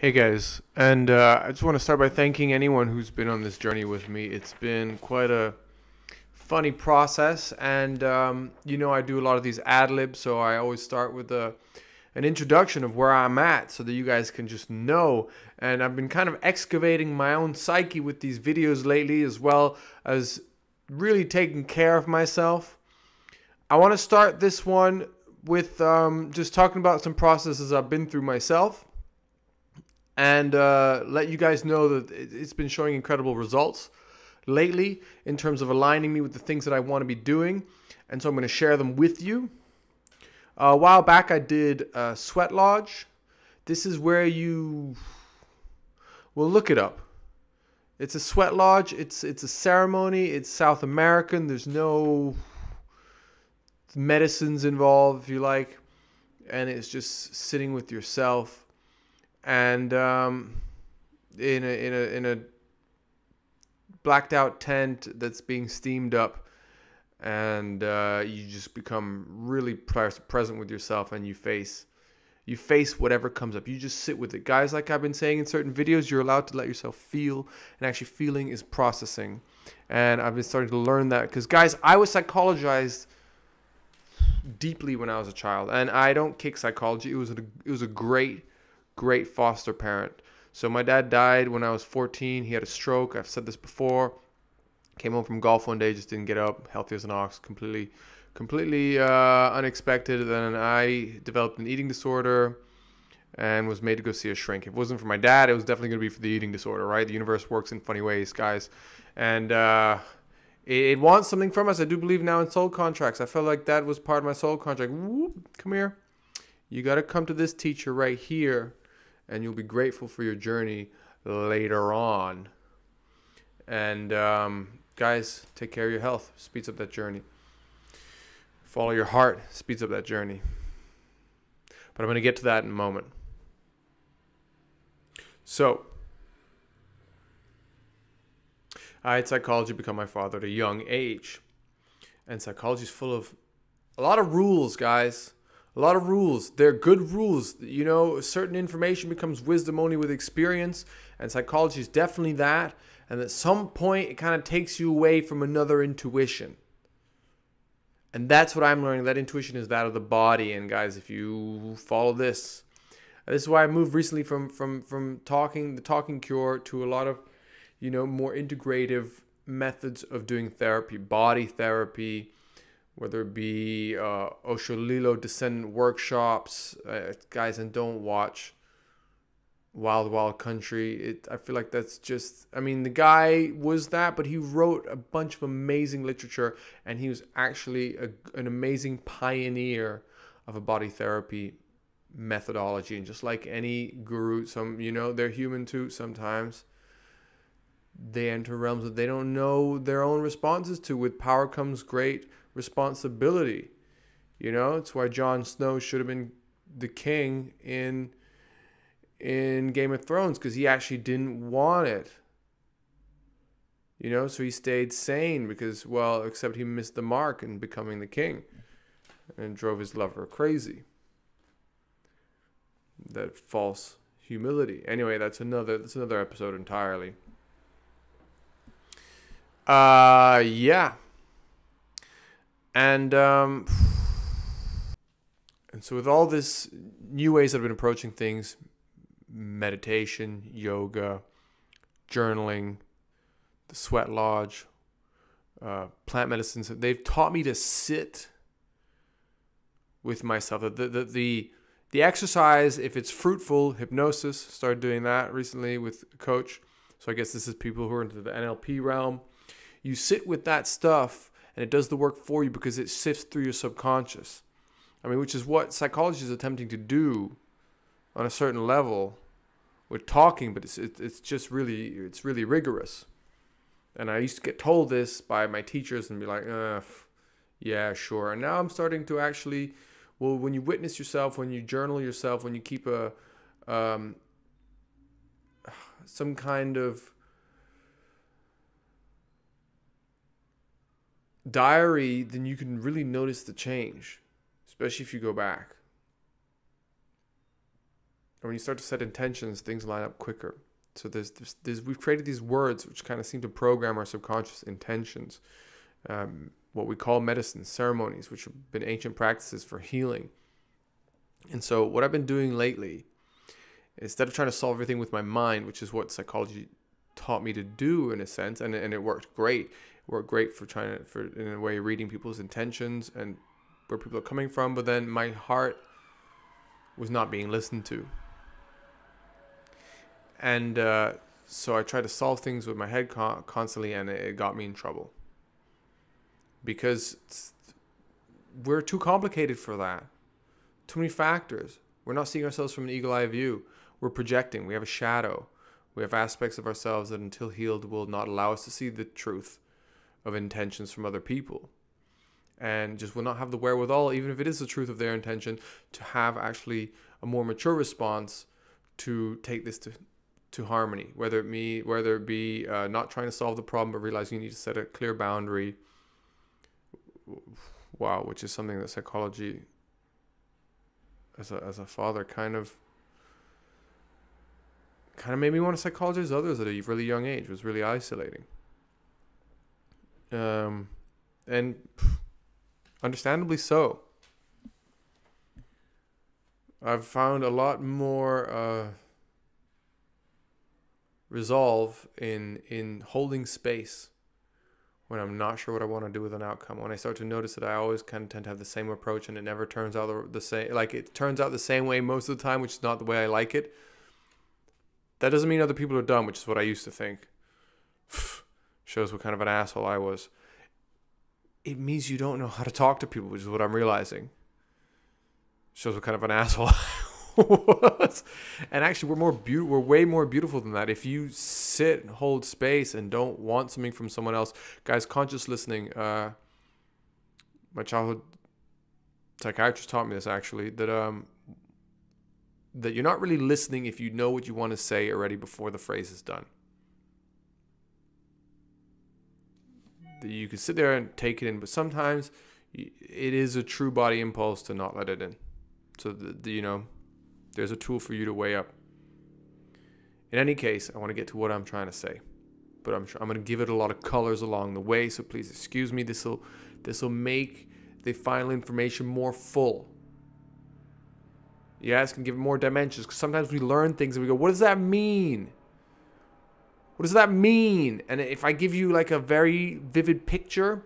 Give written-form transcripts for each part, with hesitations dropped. Hey guys, and I just want to start by thanking anyone who's been on this journey with me. It's been quite a funny process, and you know, I do a lot of these ad-libs, so I always start with an introduction of where I'm at so that you guys can just know. And I've been kind of excavating my own psyche with these videos lately, as well as really taking care of myself. I want to start this one with just talking about some processes I've been through myself, and let you guys know that it's been showing incredible results lately in terms of aligning me with the things that I want to be doing. And so I'm going to share them with you. A while back I did Sweat Lodge. This is where you... well, look it up. It's a Sweat Lodge. It's a ceremony. It's South American. There's no medicines involved, if you like. And it's just sitting with yourself. And in a blacked out tent that's being steamed up, and you just become really present with yourself, and you face whatever comes up. You just sit with it, guys. Like I've been saying in certain videos, you're allowed to let yourself feel, and actually feeling is processing. And I've been starting to learn that, because guys, I was psychologized deeply when I was a child, and I don't kick psychology. It was a great foster parent. So my dad died when I was 14. He had a stroke. I've said this before. Came home from golf one day, just didn't get up, healthy as an ox, completely unexpected. Then I developed an eating disorder and was made to go see a shrink. If it wasn't for my dad, it was definitely going to be for the eating disorder, right? The universe works in funny ways, guys. And it wants something from us. I do believe now in soul contracts. I felt like that was part of my soul contract. Whoop, come here. You got to come to this teacher right here, and you'll be grateful for your journey later on. And guys, take care of your health. Speeds up that journey. Follow your heart. Speeds up that journey. But I'm going to get to that in a moment. So, I had psychology become my father at a young age. And psychology is full of a lot of rules, guys. A lot of rules. They're good rules. You know, certain information becomes wisdom only with experience, and psychology is definitely that. And at some point, it kind of takes you away from another intuition. And that's what I'm learning. That intuition is that of the body. And guys, if you follow this, this is why I moved recently from the talking cure to a lot of, you know, more integrative methods of doing therapy, body therapy. Whether it be Osho Lilo Descendant workshops, guys, and don't watch Wild Wild Country. I feel like that's just, I mean, the guy was that, but he wrote a bunch of amazing literature, and he was actually an amazing pioneer of a body therapy methodology. And just like any guru, some, you know, they're human too sometimes. They enter realms that they don't know their own responses to. With power comes great responsibility. You know, it's why Jon Snow should have been the king in Game of Thrones, because he actually didn't want it. You know, so he stayed sane, because, well, except he missed the mark in becoming the king and drove his lover crazy. That false humility. Anyway, that's another episode entirely. Yeah. And so with all this new ways I've been approaching things, meditation, yoga, journaling, the Sweat Lodge, plant medicines, they've taught me to sit with myself. The exercise, if it's fruitful, hypnosis, started doing that recently with a coach. So I guess this is people who are into the NLP realm. You sit with that stuff, and it does the work for you, because it sifts through your subconscious. I mean, which is what psychology is attempting to do on a certain level with talking, but it's just really, it's really rigorous. And I used to get told this by my teachers and be like, yeah, sure. And now I'm starting to actually, well, when you witness yourself, when you journal yourself, when you keep a some kind of diary, then you can really notice the change, especially if you go back. And when you start to set intentions, things line up quicker. So there's we've created these words which kind of seem to program our subconscious intentions. What we call medicine, ceremonies, which have been ancient practices for healing. And so what I've been doing lately, instead of trying to solve everything with my mind, which is what psychology taught me to do in a sense, and it worked great. It worked great for trying to, in a way, reading people's intentions and where people are coming from, but then my heart was not being listened to. And so I tried to solve things with my head constantly, and it got me in trouble. Because we're too complicated for that. Too many factors. We're not seeing ourselves from an eagle-eye view. We're projecting. We have a shadow. We have aspects of ourselves that, until healed, will not allow us to see the truth of intentions from other people. And just will not have the wherewithal, even if it is the truth of their intention, to have actually a more mature response to take this to harmony. Whether it be not trying to solve the problem, but realizing you need to set a clear boundary. Wow, which is something that psychology, as a father, kind of made me want to psychologize others at a really young age. It was really isolating. And understandably so. I've found a lot more resolve in holding space when I'm not sure what I want to do with an outcome. When I start to notice that I always kind of tend to have the same approach, and it never turns out the same, like it turns out the same way most of the time, which is not the way I like it. That doesn't mean other people are dumb, which is what I used to think. Shows what kind of an asshole I was. It means you don't know how to talk to people, which is what I'm realizing. Shows what kind of an asshole I was. And actually, we're way more beautiful than that. If you sit and hold space and don't want something from someone else, guys, conscious listening. My childhood psychiatrist taught me this, actually, that you're not really listening if you know what you want to say already before the phrase is done. That you can sit there and take it in, but sometimes it is a true body impulse to not let it in. So, you know, there's a tool for you to weigh up. In any case, I want to get to what I'm trying to say. But I'm going to give it a lot of colors along the way, so please excuse me. This will make the final information more full. You guys can give it more dimensions, because sometimes we learn things and we go, what does that mean? What does that mean? And if I give you like a very vivid picture,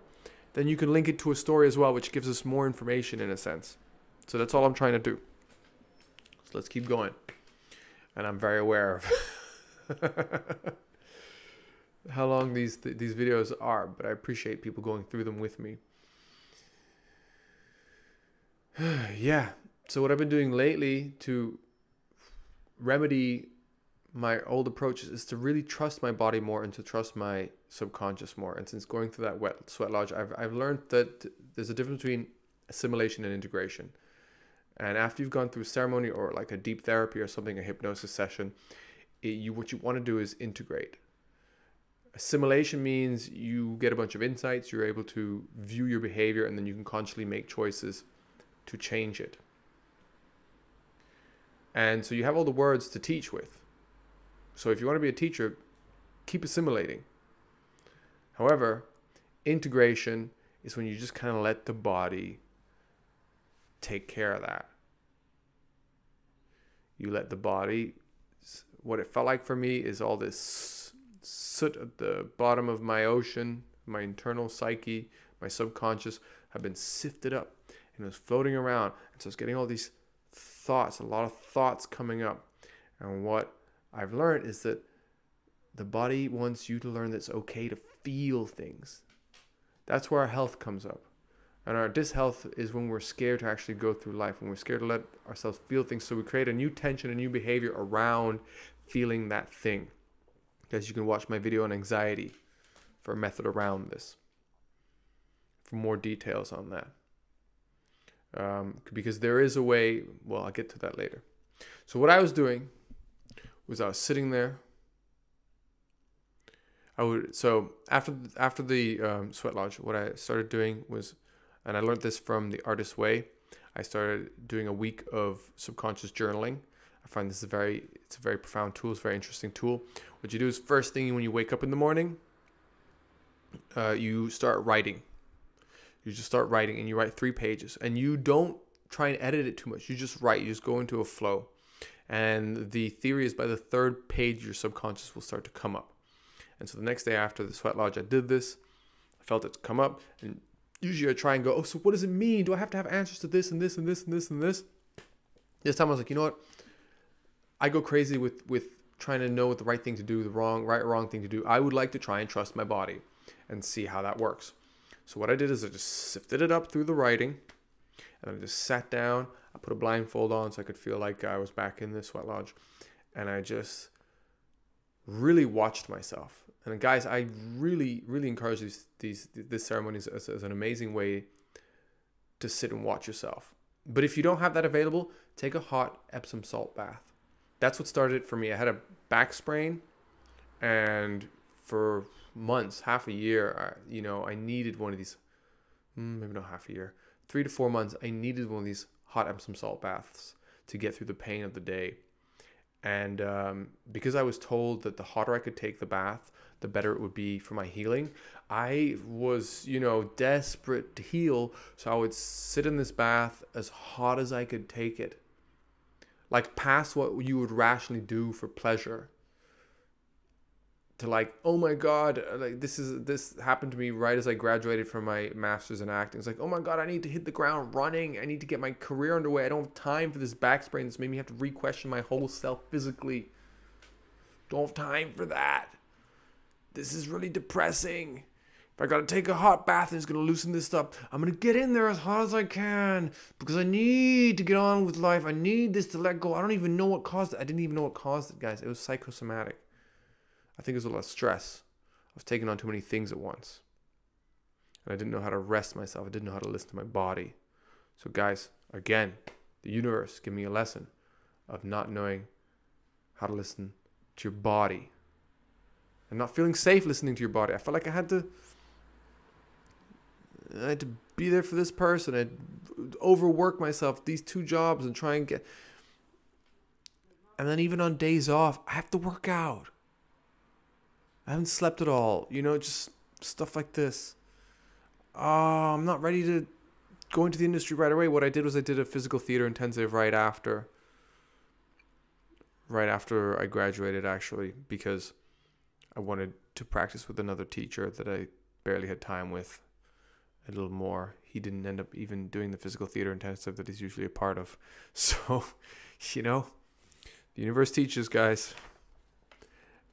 then you can link it to a story as well, which gives us more information in a sense. So that's all I'm trying to do. So let's keep going. And I'm very aware of how long these videos are, but I appreciate people going through them with me. Yeah. So what I've been doing lately to remedy my old approaches is to really trust my body more and to trust my subconscious more. And since going through that sweat lodge, I've learned that there's a difference between assimilation and integration. And after you've gone through ceremony or like a deep therapy or something, a hypnosis session, what you want to do is integrate. Assimilation means you get a bunch of insights, you're able to view your behavior, and then you can consciously make choices to change it. And so you have all the words to teach with. So if you want to be a teacher, keep assimilating. However, integration is when you just kind of let the body take care of that. You let the body, what it felt like for me is all this soot at the bottom of my ocean, my internal psyche, my subconscious had been sifted up and it was floating around. And so I was getting all these thoughts, a lot of thoughts coming up. And what I've learned is that the body wants you to learn that it's okay to feel things. That's where our health comes up. And our dishealth is when we're scared to actually go through life, when we're scared to let ourselves feel things. So we create a new tension, a new behavior around feeling that thing. Guys, you can watch my video on anxiety for a method around this, for more details on that. Because there is a way, well, I'll get to that later. So what I was doing was I was sitting there. So after the sweat lodge, what I started doing was, and I learned this from The Artist's Way, I started doing a week of subconscious journaling. I find this is it's a very profound tool. It's a very interesting tool. What you do is first thing when you wake up in the morning, you start writing. You just start writing, and you write 3 pages, and you don't try and edit it too much. You just write. You just go into a flow. And the theory is by the 3rd page, your subconscious will start to come up. And so the next day after the sweat lodge, I did this. I felt it come up. And usually I try and go, oh, so what does it mean? Do I have to have answers to this and this and this and this and this? This time I was like, you know what? I go crazy with trying to know what the right thing to do, the wrong thing to do. I would like to try and trust my body and see how that works. So what I did is I just sifted it up through the writing. And I just sat down. I put a blindfold on so I could feel like I was back in the sweat lodge. And I just really watched myself. And guys, I really, really encourage this ceremony as an amazing way to sit and watch yourself. But if you don't have that available, take a hot Epsom salt bath. That's what started it for me. I had a back sprain, and for months, half a year, you know, I needed one of these. Maybe not half a year. 3 to 4 months, I needed one of these hot Epsom salt baths to get through the pain of the day. And because I was told that the hotter I could take the bath, the better it would be for my healing, I was, you know, desperate to heal. So I would sit in this bath as hot as I could take it, like past what you would rationally do for pleasure. To like, oh my God, like this happened to me right as I graduated from my master's in acting. It's like, oh my God, I need to hit the ground running. I need to get my career underway. I don't have time for this back sprain. This made me have to re-question my whole self physically. Don't have time for that. This is really depressing. If I gotta take a hot bath and it's gonna loosen this up, I'm gonna get in there as hot as I can because I need to get on with life. I need this to let go. I don't even know what caused it. I didn't even know what caused it, guys. It was psychosomatic. I think it was a lot of stress. I was taking on too many things at once. And I didn't know how to rest myself. I didn't know how to listen to my body. So guys, again, the universe gave me a lesson of not knowing how to listen to your body. And not feeling safe listening to your body. I felt like I had to be there for this person. I'd overwork myself, these 2 jobs, and try and get... And then even on days off, I have to work out. I haven't slept at all, you know, just stuff like this. I'm not ready to go into the industry right away. What I did was I did a physical theater intensive right after I graduated, actually, because I wanted to practice with another teacher that I barely had time with a little more. He didn't end up even doing the physical theater intensive that he's usually a part of. So, you know, the universe teaches, guys.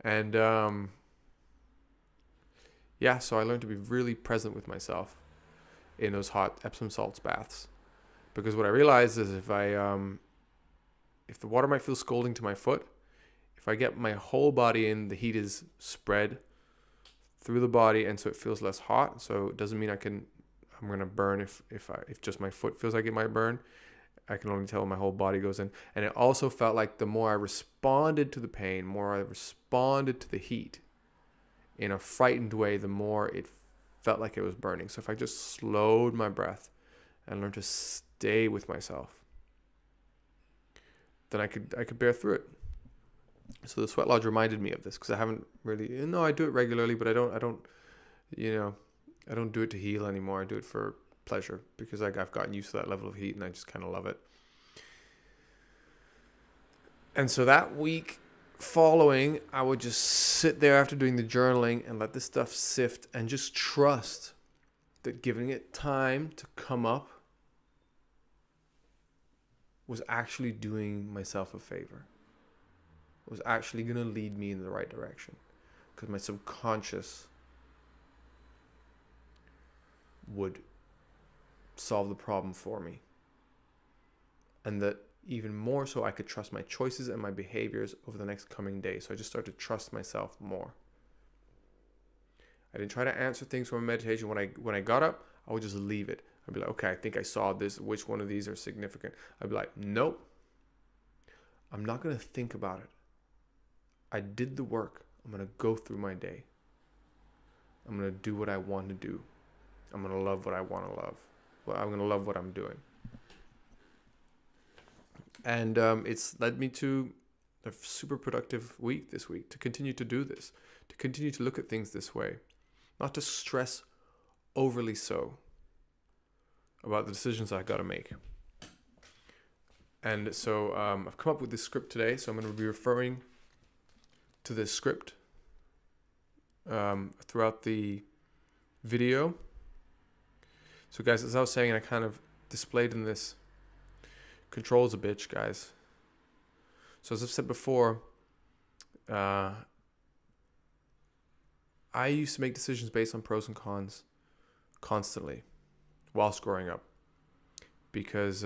And, yeah, so I learned to be really present with myself in those hot Epsom salts baths, because what I realized is if the water might feel scalding to my foot, if I get my whole body in, the heat is spread through the body, and so it feels less hot. So it doesn't mean I'm gonna burn if just my foot feels like it might burn. I can only tell when my whole body goes in, and it also felt like the more I responded to the pain, more I responded to the heat. In a frightened way, the more it felt like it was burning. So if I just slowed my breath and learned to stay with myself, then I could bear through it. So the sweat lodge reminded me of this, because I haven't really, you know, I do it regularly, but I don't do it to heal anymore. I do it for pleasure, because like I've gotten used to that level of heat and I just kind of love it. And so that week following, I would just sit there after doing the journaling and let this stuff sift, and just trust that giving it time to come up was actually doing myself a favor. It was actually going to lead me in the right direction, because my subconscious would solve the problem for me, and that even more so, I could trust my choices and my behaviors over the next coming day. So I just started to trust myself more. I didn't try to answer things from meditation. When I got up, I would just leave it. I'd be like, okay, I think I saw this. Which one of these are significant? I'd be like, nope. I'm not going to think about it. I did the work. I'm going to go through my day. I'm going to do what I want to do. I'm going to love what I want to love. Well, I'm going to love what I'm doing. And it's led me to a super productive week this week, to continue to do this, to continue to look at things this way, not to stress overly so about the decisions I gotta make. And so I've come up with this script today, so I'm going to be referring to this script throughout the video. So guys, as I was saying, and I kind of displayed in this, control's a bitch, guys. So as I've said before, I used to make decisions based on pros and cons constantly whilst growing up, because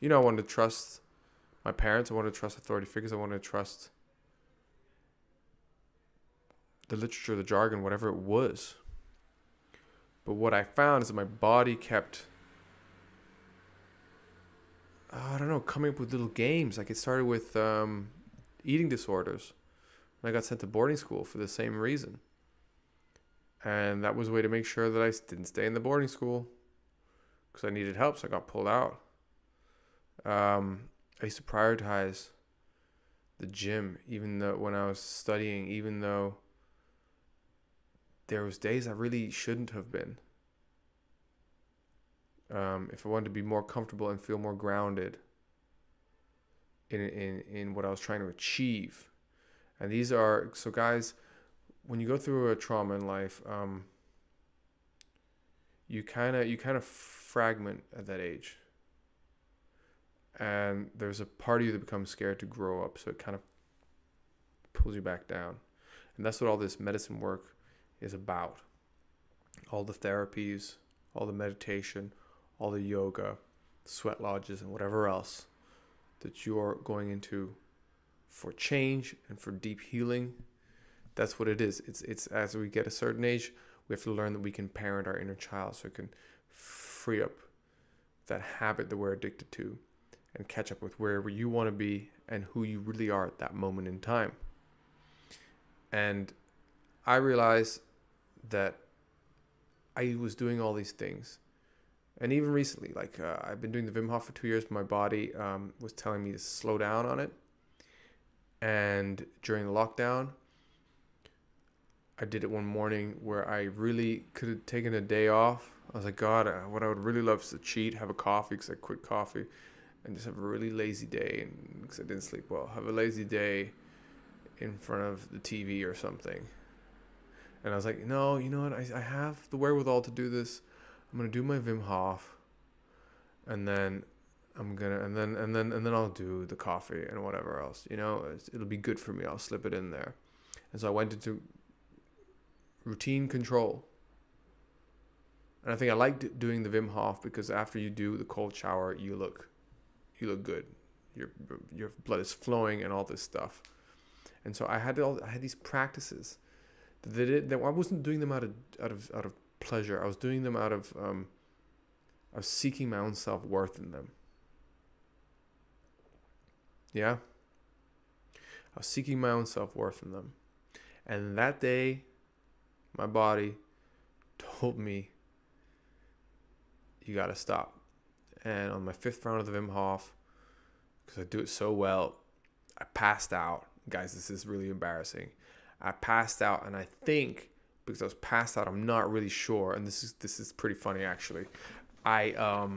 you know, I wanted to trust my parents, I wanted to trust authority figures, I wanted to trust the literature, the jargon, whatever it was. But what I found is that my body kept, I don't know, coming up with little games. Like, it started with eating disorders. And I got sent to boarding school for the same reason. And that was a way to make sure that I didn't stay in the boarding school, because I needed help, so I got pulled out. I used to prioritize the gym, even though when I was studying, even though there was days I really shouldn't have been. If I wanted to be more comfortable and feel more grounded in what I was trying to achieve. And these are, so guys, when you go through a trauma in life, you kind of fragment at that age. And there's a part of you that becomes scared to grow up, so it kind of pulls you back down. And that's what all this medicine work is about. All the therapies, all the meditation, all the yoga, sweat lodges, and whatever else that you're going into for change and for deep healing. That's what it is. It's as we get a certain age, we have to learn that we can parent our inner child, so it can free up that habit that we're addicted to, and catch up with wherever you want to be and who you really are at that moment in time. And I realized that I was doing all these things. And even recently, like I've been doing the Wim Hof for 2 years, but my body was telling me to slow down on it. And during the lockdown, I did it one morning where I really could have taken a day off. I was like, God, what I would really love is to cheat, have a coffee, because I quit coffee, and just have a really lazy day, and because I didn't sleep well, have a lazy day in front of the TV or something. And I was like, no, you know what, I have the wherewithal to do this. I'm gonna do my Wim Hof, and then I'm gonna and then I'll do the coffee and whatever else, you know, it'll be good for me, I'll slip it in there. And so I went into routine control. And I think I liked doing the Wim Hof because after you do the cold shower, you look good, your blood is flowing and all this stuff. And so I had these practices that I wasn't doing them out of pleasure. I was doing them out of seeking my own self-worth in them. Yeah, I was seeking my own self-worth in them. And that day my body told me, you gotta stop. And on my 5th round of the Wim Hof, because I do it so well, I passed out. Guys, this is really embarrassing. I passed out, and I think because I was passed out, I'm not really sure. And this is pretty funny actually. I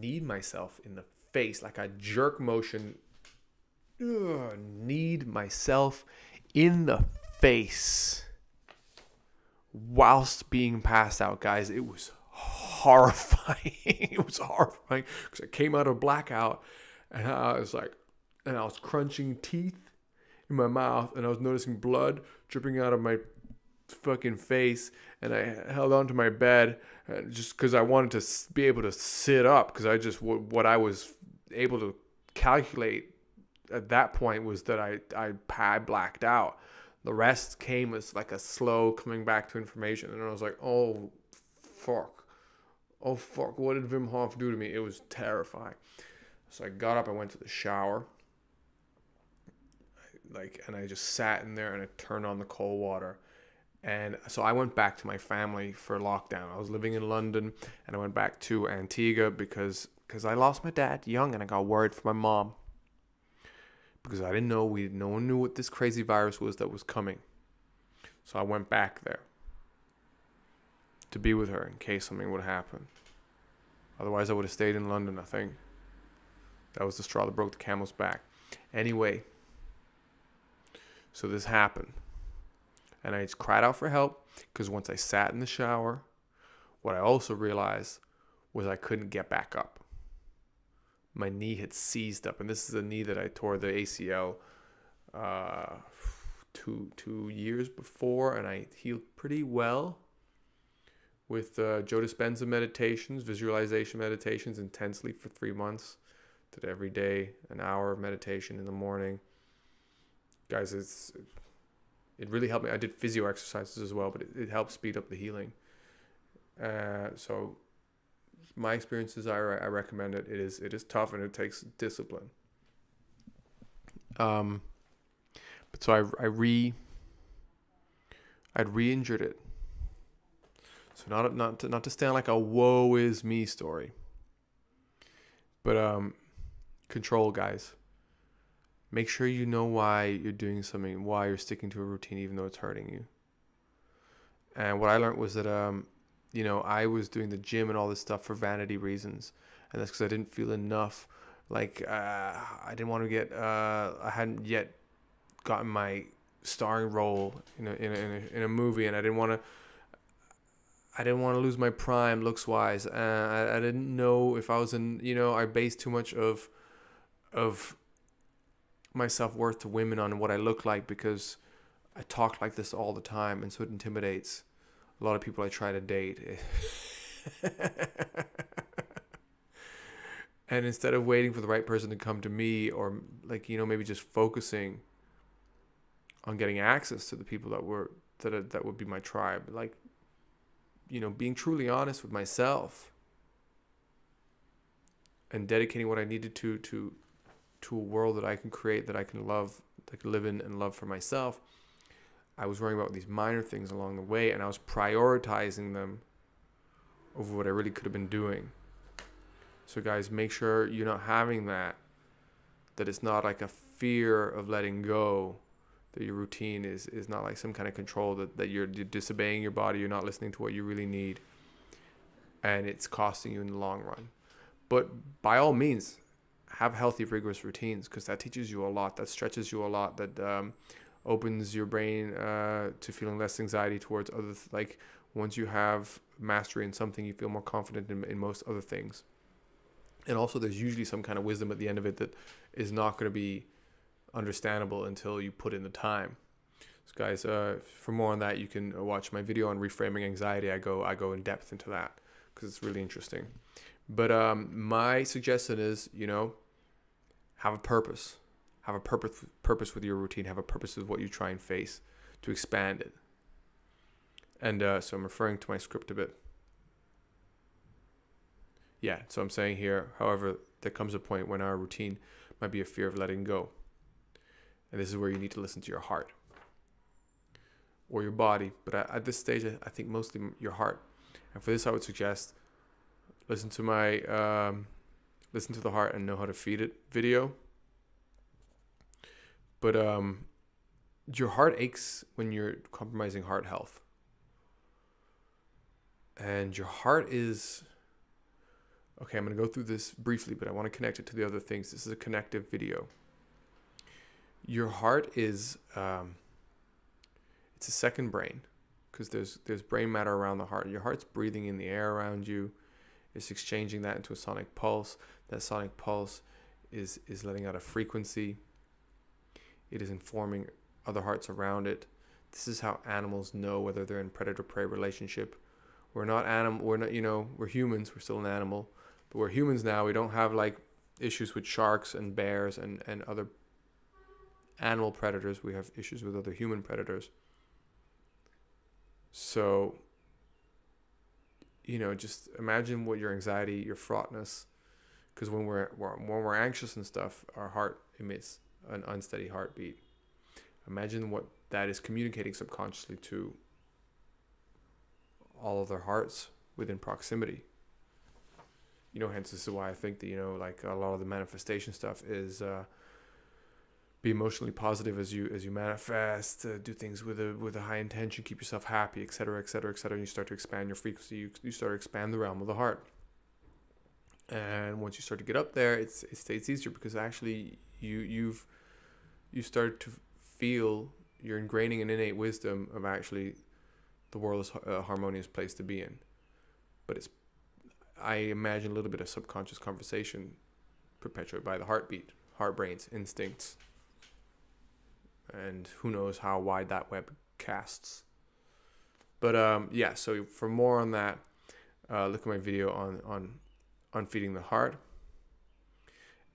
kneed myself in the face, like a jerk motion. Ugh, kneed myself in the face whilst being passed out, guys. It was horrifying. It was horrifying because I came out of blackout, and I was like, and I was crunching teeth in my mouth, and I was noticing blood dripping out of my fucking face, and I held on to my bed just because I wanted to be able to sit up, because I just, what I was able to calculate at that point was that I blacked out. The rest came as like a slow coming back to information, and I was like, oh fuck. Oh fuck, what did Wim Hof do to me? It was terrifying. So I got up, I went to the shower. And I just sat in there, and I turned on the cold water. And so I went back to my family for lockdown. I was living in London, and I went back to Antigua because because I lost my dad young and I got worried for my mom. Because I didn't know, no one knew what this crazy virus was that was coming. So I went back there to be with her in case something would happen. Otherwise, I would have stayed in London, I think. That was the straw that broke the camel's back. Anyway, so this happened. And I just cried out for help because once I sat in the shower, what I also realized was I couldn't get back up. My knee had seized up. And this is the knee that I tore the ACL 2 years before. And I healed pretty well with Joe Dispenza meditations, visualization meditations intensely for 3 months. Did every day an hour of meditation in the morning. Guys, it really helped me. I did physio exercises as well, but it helped speed up the healing. So my experiences, I recommend it. It is tough and it takes discipline. But so I'd re-injured it. So not to stand like a woe is me story. But control, guys. Make sure you know why you're doing something, why you're sticking to a routine even though it's hurting you. And what I learned was that I was doing the gym and all this stuff for vanity reasons. And that's because I didn't feel enough. Like, I didn't want to get, I hadn't yet gotten my starring role in a movie. And I didn't want to lose my prime looks-wise. I didn't know if I was I based too much of my self-worth to women on what I look like because I talk like this all the time. And so it intimidates a lot of people I try to date. And instead of waiting for the right person to come to me or maybe just focusing on getting access to the people that would be my tribe, being truly honest with myself and dedicating what I needed to a world that I can create, that I can love, that I can live in and love for myself. I was worrying about these minor things along the way, and I was prioritizing them over what I really could have been doing. So guys, make sure you're not having that it's not like a fear of letting go, that your routine is not like some kind of control, that you're disobeying your body, you're not listening to what you really need, and it's costing you in the long run. But by all means, have healthy, rigorous routines, because that teaches you a lot, that stretches you a lot, that opens your brain to feeling less anxiety towards other once you have mastery in something, you feel more confident in most other things. And also, there's usually some kind of wisdom at the end of it that is not going to be understandable until you put in the time. So guys, for more on that, you can watch my video on reframing anxiety. I go in depth into that because it's really interesting. But my suggestion is, have a purpose. Have a purpose with your routine. Have a purpose with what you try and face to expand it. And so I'm referring to my script a bit. Yeah, so I'm saying here, however, there comes a point when our routine might be a fear of letting go. And this is where you need to listen to your heart or your body. But at this stage, I think mostly your heart. And for this, I would suggest listen to my Listen to the Heart and Know How to Feed It video. But your heart aches when you're compromising heart health. And your heart is... Okay, I'm going to go through this briefly, but I want to connect it to the other things. This is a connective video. Your heart is... it's a second brain, because there's brain matter around the heart. Your heart's breathing in the air around you. It's exchanging that into a sonic pulse. That sonic pulse is letting out a frequency. It is informing other hearts around it. This is how animals know whether they're in predator-prey relationship. We're not animal. We're not. We're humans. We're still an animal, but we're humans now. We don't have issues with sharks and bears and other animal predators. We have issues with other human predators. So, just imagine what your anxiety, your fraughtness, because when we're anxious and stuff, our heart emits an unsteady heartbeat. Imagine what that is communicating subconsciously to all of their hearts within proximity. you know, hence this is why I think that, you know, like a lot of the manifestation stuff is be emotionally positive as you manifest, do things with a high intention, keep yourself happy, et cetera, et cetera, et cetera. And you start to expand your frequency. You start to expand the realm of the heart. And once you start to get up there, it stays easier, because actually you start to feel you're ingraining an innate wisdom of actually the world is a harmonious place to be in. But it's, I imagine, a little bit of subconscious conversation perpetuated by the heartbeat, heart, brains, instincts. And who knows how wide that web casts. But yeah, so for more on that, look at my video on feeding the heart.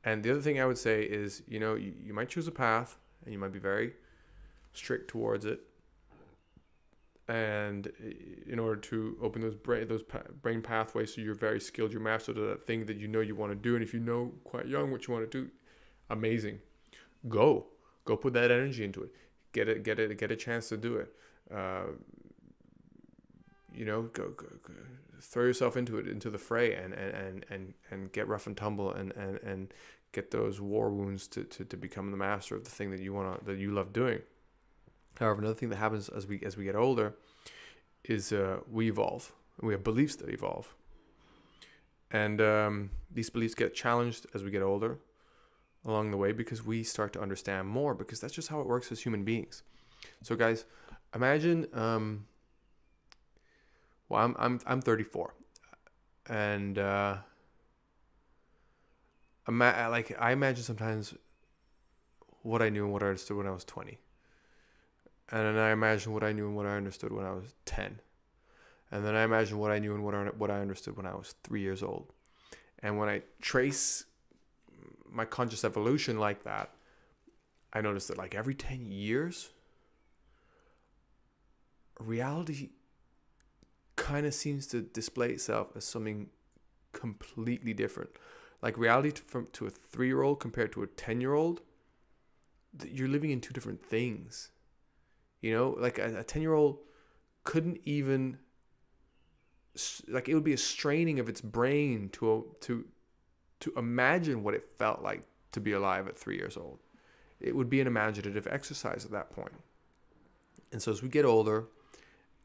And the other thing I would say is, you know, you might choose a path and you might be very strict towards it. And in order to open those brain pathways, so you're very skilled, you're mastered at that thing that you know you want to do. And if you know quite young what you want to do, amazing. Go put that energy into it. Get a chance to do it. You know, go throw yourself into it, into the fray, and get rough and tumble, and get those war wounds to become the master of the thing that you want, that you love doing. However, another thing that happens as we get older is we evolve. We have beliefs that evolve, and these beliefs get challenged as we get older along the way, because we start to understand more, because that's just how it works as human beings. So guys, imagine well, I'm 34, and I imagine sometimes what I knew and what I understood when I was 20, and then I imagine what I knew and what I understood when I was 10, and then I imagine what I knew and what I understood when I was 3 years old. And when I trace my conscious evolution like that, I noticed that like every 10 years, reality kind of seems to display itself as something completely different. Like reality to a 3-year-old compared to a 10-year-old, you're living in two different things. You know, like a 10-year-old couldn't even, like, it would be a straining of its brain to imagine what it felt like to be alive at 3 years old. It would be an imaginative exercise at that point. And so as we get older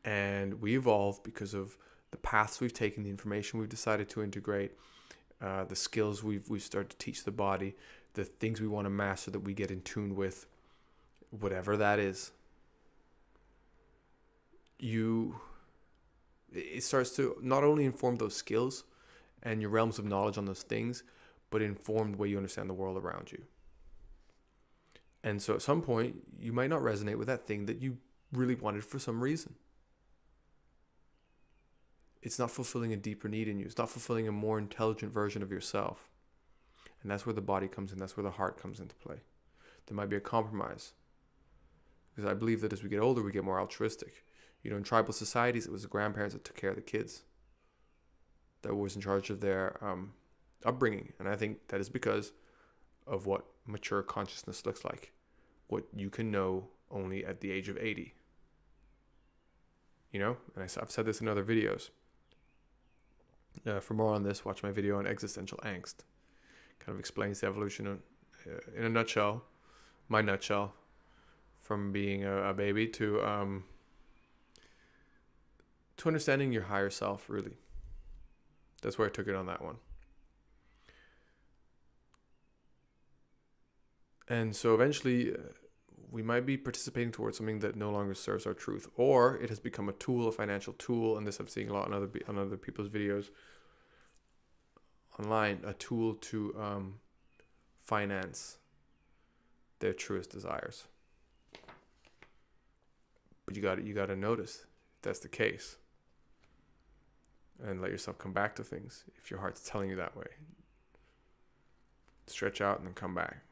and we evolve because of the paths we've taken, the information we've decided to integrate, the skills we've started to teach the body, the things we want to master that we get in tune with, whatever that is, it starts to not only inform those skills and your realms of knowledge on those things, but inform the way you understand the world around you. And so at some point, you might not resonate with that thing that you really wanted for some reason. It's not fulfilling a deeper need in you. It's not fulfilling a more intelligent version of yourself. And that's where the body comes in. That's where the heart comes into play. There might be a compromise. Because I believe that as we get older, we get more altruistic. You know, in tribal societies, it was the grandparents that took care of the kids, that was in charge of their upbringing. And I think that is because of what mature consciousness looks like, what you can know only at the age of 80. You know, and I've said this in other videos. For more on this, watch my video on existential angst. Kind of explains the evolution in a nutshell, my nutshell, from being a baby to understanding your higher self, really. That's where I took it on that one. And so eventually, we might be participating towards something that no longer serves our truth, or it has become a tool, a financial tool. And this I'm seeing a lot on other people's videos online, a tool to finance their truest desires. But you got to notice if that's the case, and let yourself come back to things if your heart's telling you that way. Stretch out and then come back.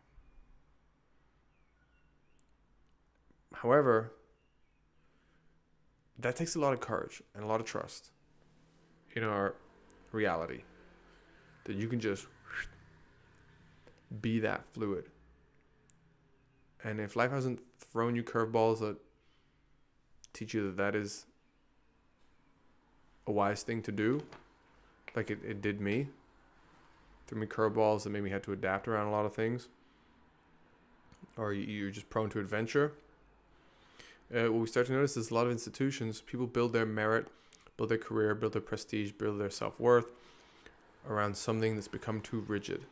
However, that takes a lot of courage and a lot of trust in our reality, that you can just be that fluid. And if life hasn't thrown you curveballs that teach you that that is a wise thing to do, like it did me, threw me curveballs that made me have to adapt around a lot of things. Or you're just prone to adventure. What we start to notice is a lot of institutions, people build their merit, build their career, build their prestige, build their self-worth around something that's become too rigid.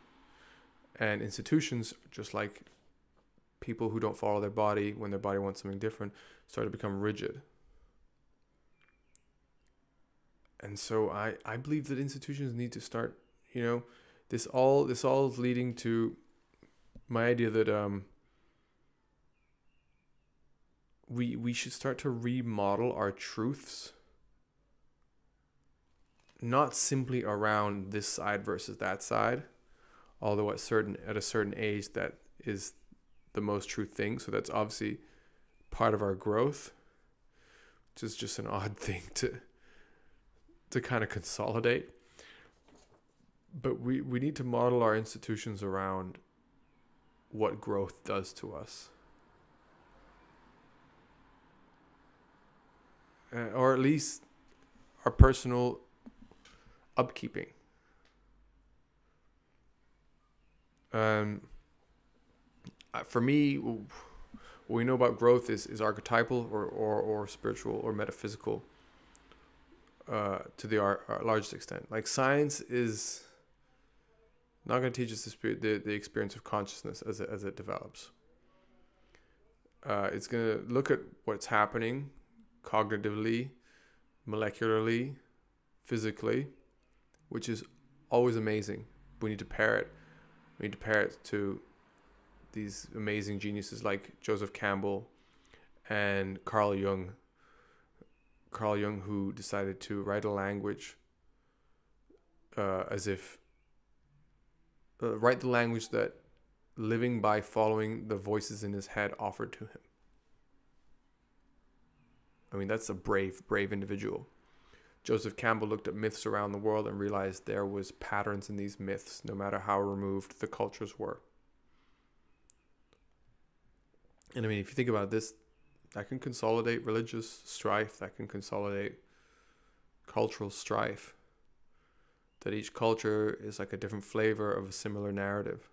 And institutions, just like people who don't follow their body when their body wants something different, start to become rigid. And so I believe that institutions need to start, you know, this all is leading to my idea that we should start to remodel our truths, not simply around this side versus that side, although at a certain age that is the most true thing. So that's obviously part of our growth, which is just an odd thing to kind of consolidate. But we need to model our institutions around what growth does to us. Or at least our personal upkeeping. For me, what we know about growth is archetypal or spiritual or metaphysical to the largest extent. Like, science is not going to teach us the experience of consciousness as it develops. It's going to look at what's happening cognitively, molecularly, physically, which is always amazing. We need to pair it. We need to pair it to these amazing geniuses like Joseph Campbell and Carl Jung. Carl Jung, who decided to write a language write the language that living by following the voices in his head offered to him. I mean, that's a brave, brave individual. Joseph Campbell looked at myths around the world and realized there was patterns in these myths, no matter how removed the cultures were. And I mean, if you think about this, that can consolidate religious strife, that can consolidate cultural strife, that each culture is like a different flavor of a similar narrative.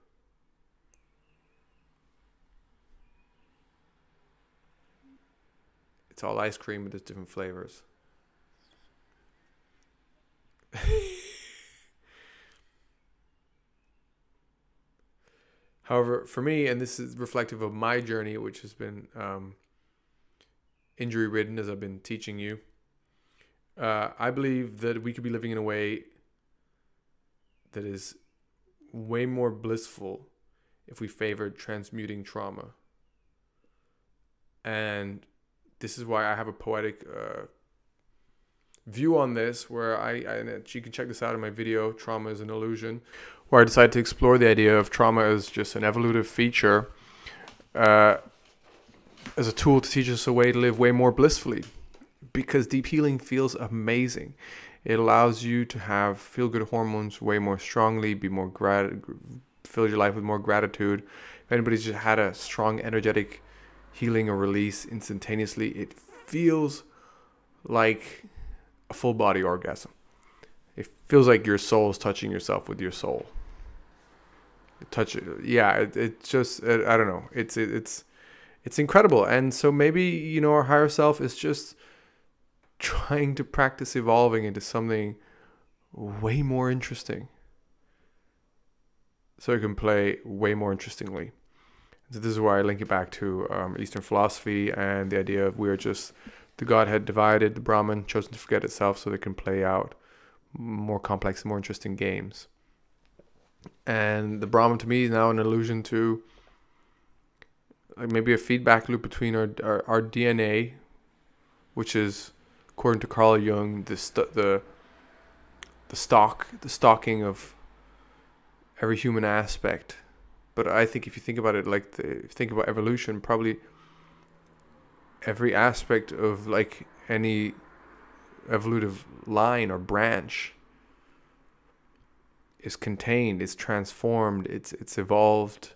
It's all ice cream, but there's different flavors. However, for me, and this is reflective of my journey, which has been injury-ridden, as I've been teaching you, I believe that we could be living in a way that is way more blissful if we favored transmuting trauma. And this is why I have a poetic view on this, where and you can check this out in my video, Trauma is an Illusion, where I decided to explore the idea of trauma as just an evolutive feature, as a tool to teach us a way to live way more blissfully. Because deep healing feels amazing. It allows you to have feel-good hormones way more strongly, be more fill your life with more gratitude. If anybody's just had a strong, energetic healing or release instantaneously, it feels like a full body orgasm. It feels like your soul is touching yourself with your soul. It's just, I don't know. It's incredible. And so maybe, you know, our higher self is just trying to practice evolving into something way more interesting, so it can play way more interestingly. So this is where I link it back to Eastern philosophy and the idea of we are just the Godhead divided, the Brahman chosen to forget itself so they can play out more complex and more interesting games. And the Brahman to me is now an allusion to like maybe a feedback loop between our DNA, which is, according to Carl Jung, the stocking of every human aspect. But I think if you think about it, like think about evolution, probably every aspect of like any evolutive line or branch is contained, it's transformed, it's evolved.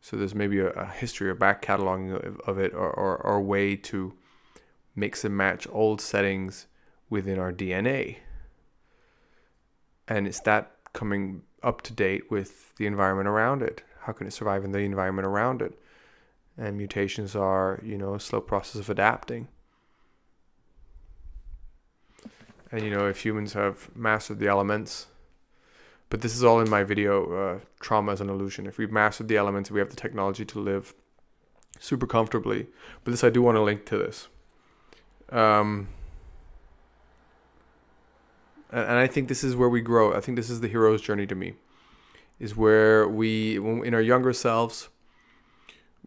So there's maybe a history or back cataloging of it, or a way to mix and match old settings within our DNA. And it's that coming up to date with the environment around it. How can it survive in the environment around it? And mutations are, you know, a slow process of adapting. And, you know, if humans have mastered the elements, but this is all in my video, Trauma as an Illusion. If we've mastered the elements, we have the technology to live super comfortably. But this, I do want to link to this. And I think this is where we grow. I think this is the hero's journey to me, is where we, in our younger selves,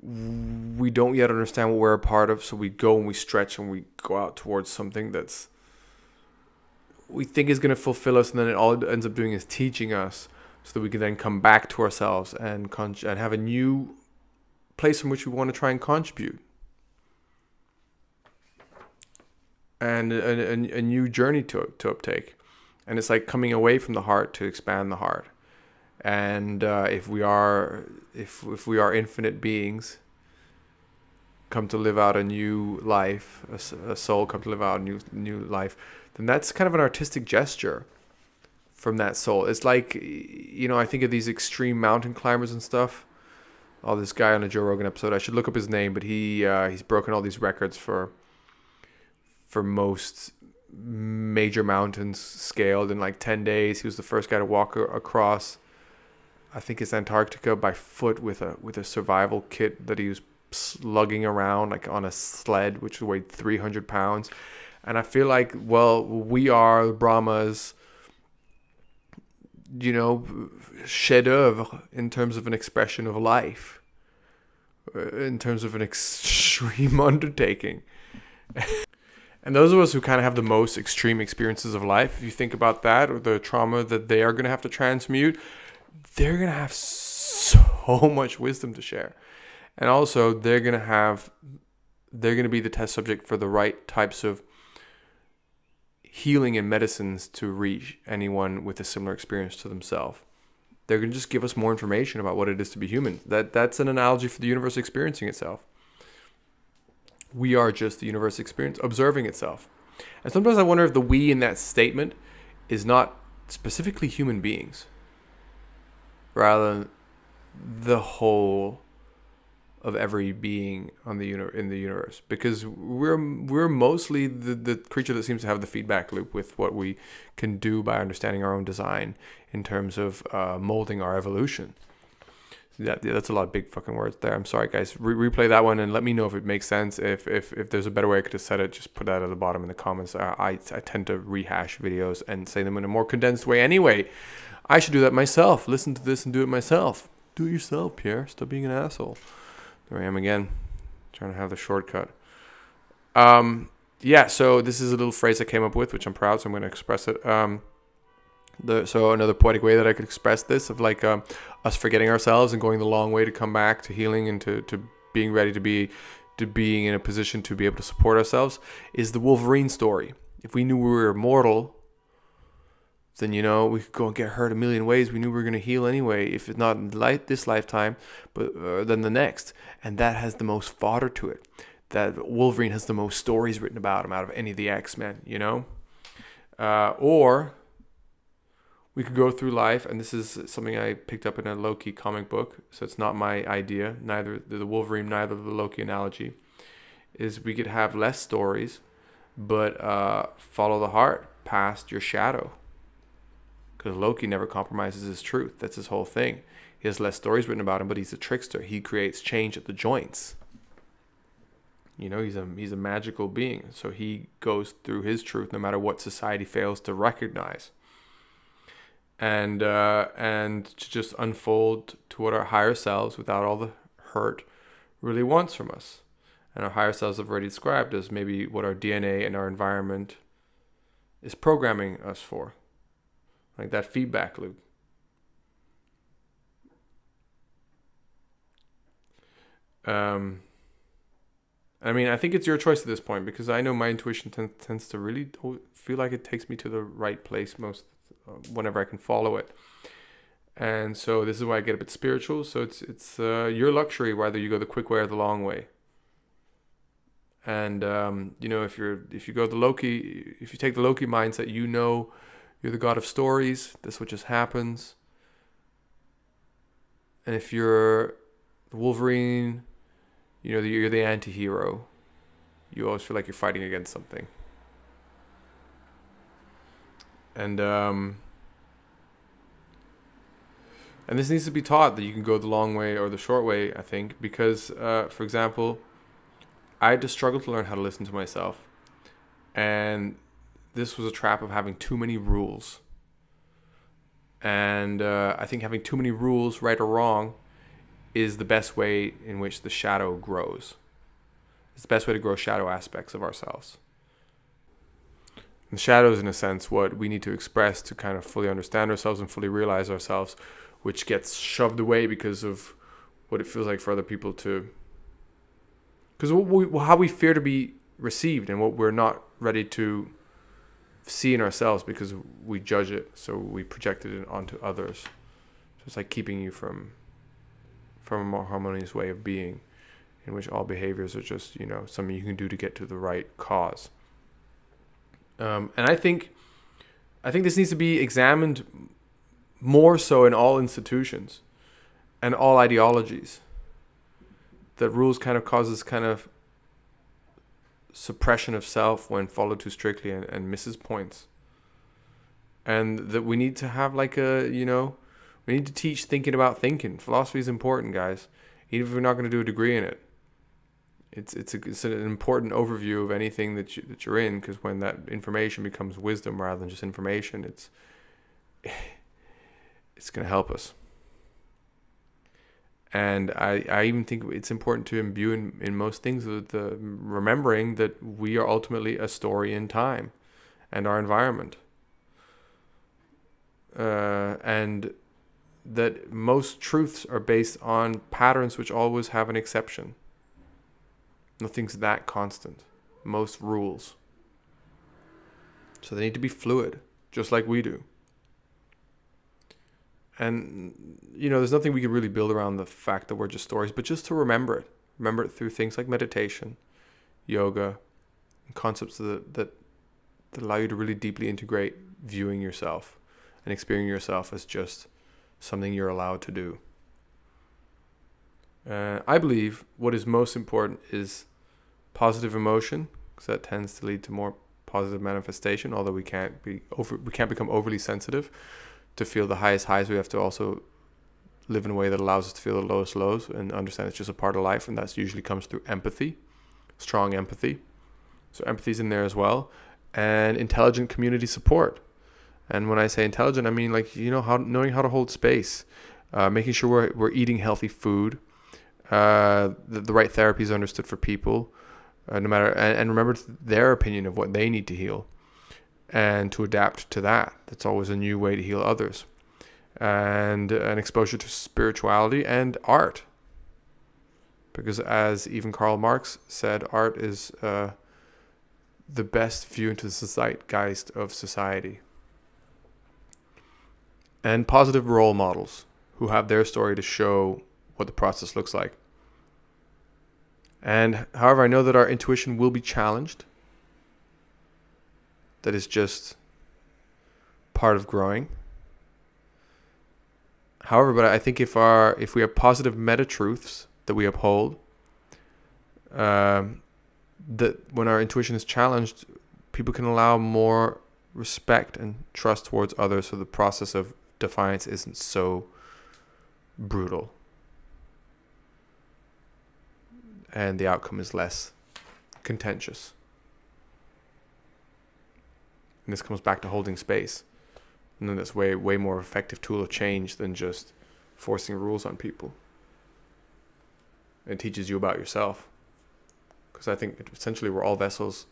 we don't yet understand what we're a part of. So we go and we stretch and we go out towards something that's, we think is going to fulfill us, and then it all it ends up doing is teaching us, so that we can then come back to ourselves and have a new place from which we want to try and contribute, and a new journey to uptake. And it's like coming away from the heart to expand the heart. And if we are infinite beings, come to live out a new life, a soul come to live out a new life, then that's kind of an artistic gesture from that soul. It's like, you know, I think of these extreme mountain climbers and stuff. Oh, this guy on a Joe Rogan episode, I should look up his name, but he's broken all these records for most major mountains scaled in like 10 days. He was the first guy to walk across, I think it's Antarctica, by foot with a survival kit that he was slugging around like on a sled, which weighed 300 pounds. And I feel like, well, we are Brahma's, you know, chef d'oeuvre in terms of an expression of life, in terms of an extreme undertaking. And those of us who kind of have the most extreme experiences of life, if you think about that, or the trauma that they are going to have to transmute, they're going to have so much wisdom to share. And also, they're going to be the test subject for the right types of healing and medicines to reach anyone with a similar experience to themselves. They're going to just give us more information about what it is to be human. That's an analogy for the universe experiencing itself. We are just the universe experience observing itself. And sometimes I wonder if the we in that statement is not specifically human beings, rather than the whole of every being on the universe, because we're mostly the creature that seems to have the feedback loop with what we can do by understanding our own design in terms of molding our evolution. So that's a lot of big fucking words there. I'm sorry, guys. Replay that one and let me know if it makes sense. If there's a better way I could have said it, just put that at the bottom in the comments. I tend to rehash videos and say them in a more condensed way anyway. I should do that myself. Listen to this and do it myself. Do it yourself, Pierre. Stop being an asshole. There I am again, trying to have the shortcut. Yeah, so this is a little phrase I came up with, which I'm proud, so I'm going to express it. So another poetic way that I could express this, of like us forgetting ourselves and going the long way to come back to healing and to being ready to being in a position to be able to support ourselves, is the Wolverine story. If we knew we were immortal, then, you know, we could go and get hurt a million ways. We knew we were going to heal anyway, if it's not in this lifetime, but then the next. And that has the most fodder to it. That Wolverine has the most stories written about him out of any of the X-Men, you know? Or we could go through life, and this is something I picked up in a Loki comic book, so it's not my idea, neither the Wolverine, neither the Loki analogy, is we could have less stories, but follow the heart past your shadow. Because Loki never compromises his truth. That's his whole thing. He has less stories written about him, but he's a trickster. He creates change at the joints. You know, he's a magical being. So he goes through his truth no matter what society fails to recognize. And to just unfold toward our higher selves without all the hurt really wants from us. And our higher selves I've already described as maybe what our DNA and our environment is programming us for. Like that feedback loop. I mean, I think it's your choice at this point, because I know my intuition tends to really feel like it takes me to the right place most whenever I can follow it. And so this is why I get a bit spiritual. So it's your luxury whether you go the quick way or the long way. And you know, if you take the Loki mindset, you know. You're the god of stories. This is what just happens. And if you're the Wolverine, you know, you're the anti-hero. You always feel like you're fighting against something. And this needs to be taught, that you can go the long way or the short way, I think, because, for example, I had to struggle to learn how to listen to myself. And this was a trap of having too many rules. And I think having too many rules, right or wrong, is the best way in which the shadow grows. It's the best way to grow shadow aspects of ourselves. And the shadow is, in a sense, what we need to express to kind of fully understand ourselves and fully realize ourselves, which gets shoved away because of what it feels like for other people to... Because how we fear to be received and what we're not ready to see in ourselves because we judge it, so we project it onto others. So it's like keeping you from a more harmonious way of being, in which all behaviors are just, you know, something you can do to get to the right cause. And I think this needs to be examined more so in all institutions and all ideologies. That rules kind of causes kind of suppression of self when followed too strictly, and misses points. And that we need to have like a, you know, we need to teach thinking about thinking. Philosophy is important, guys. Even if we're not going to do a degree in it, it's an important overview of anything that you're in. Because when that information becomes wisdom rather than just information, it's going to help us. And I even think it's important to imbue in most things the remembering that we are ultimately a story in time and our environment. And that most truths are based on patterns which always have an exception. Nothing's that constant. Most rules. So they need to be fluid, just like we do. And, you know, there's nothing we can really build around the fact that we're just stories, but just to remember it. Remember it through things like meditation, yoga, and concepts that allow you to really deeply integrate viewing yourself and experiencing yourself as just something you're allowed to do. I believe what is most important is positive emotion, because that tends to lead to more positive manifestation, although we can't become overly sensitive. To feel the highest highs, we have to also live in a way that allows us to feel the lowest lows and understand it's just a part of life, and that usually comes through empathy, strong empathy. So empathy's in there as well, and intelligent community support. And when I say intelligent, I mean like, you know, knowing how to hold space, making sure we're eating healthy food, the right therapies understood for people, no matter, and remember their opinion of what they need to heal. And to adapt to that. That's always a new way to heal others. And an exposure to spirituality and art. Because as even Karl Marx said, art is the best view into the zeitgeist of society. And positive role models who have their story to show what the process looks like. And however, I know that our intuition will be challenged. That is just part of growing. However, but I think if we have positive meta-truths that we uphold, that when our intuition is challenged, people can allow more respect and trust towards others, so the process of defiance isn't so brutal. And the outcome is less contentious. And this comes back to holding space. And then that's way more effective tool of change than just forcing rules on people. It teaches you about yourself. Because I think essentially we're all vessels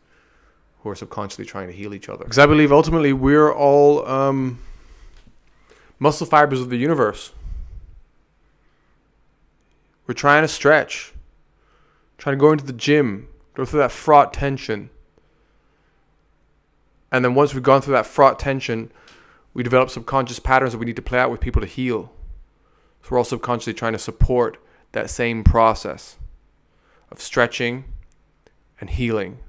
who are subconsciously trying to heal each other. Because I believe ultimately we're all muscle fibers of the universe. We're trying to stretch. Trying to go into the gym. Go through that fraught tension. And then once we've gone through that fraught tension, we develop subconscious patterns that we need to play out with people to heal. So we're all subconsciously trying to support that same process of stretching and healing.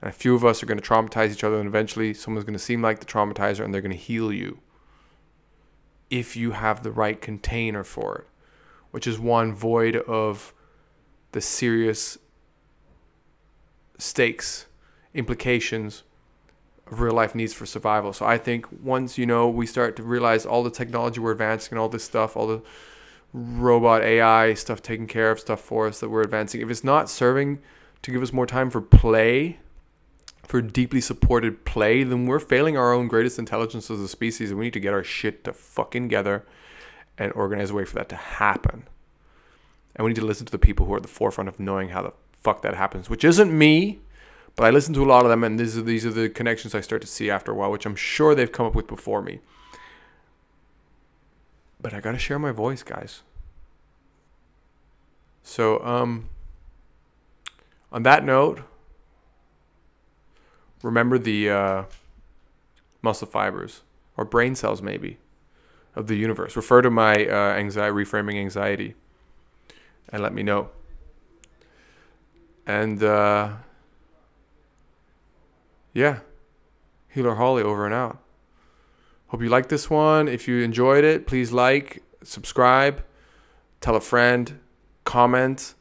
And a few of us are going to traumatize each other, and eventually someone's going to seem like the traumatizer and they're going to heal you. if you have the right container for it, which is one void of the serious stakes, implications of real life needs for survival. So I think once, you know, we start to realize all the technology we're advancing and all this stuff, all the robot AI stuff taking care of stuff for us that we're advancing, if it's not serving to give us more time for play, for deeply supported play, then we're failing our own greatest intelligence as a species, and we need to get our shit to fucking together and organize a way for that to happen. And we need to listen to the people who are at the forefront of knowing how the fuck that happens, which isn't me, but I listen to a lot of them, and these are the connections I start to see after a while, which I'm sure they've come up with before me. But I gotta share my voice, guys. So, on that note, remember the muscle fibers, or brain cells maybe, of the universe. Refer to my anxiety, reframing anxiety, and let me know. And yeah, Healer Hawley over and out. Hope you liked this one. If you enjoyed it, please like, subscribe, tell a friend, comment.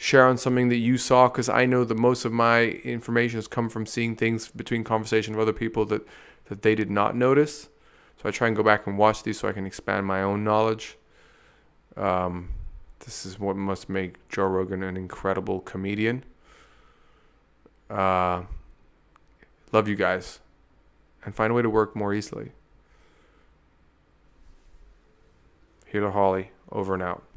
Share on something that you saw, because I know that most of my information has come from seeing things between conversation with other people that they did not notice. So I try and go back and watch these so I can expand my own knowledge. This is what must make Joe Rogan an incredible comedian. Love you guys. And find a way to work more easily. Healer Hawley, over and out.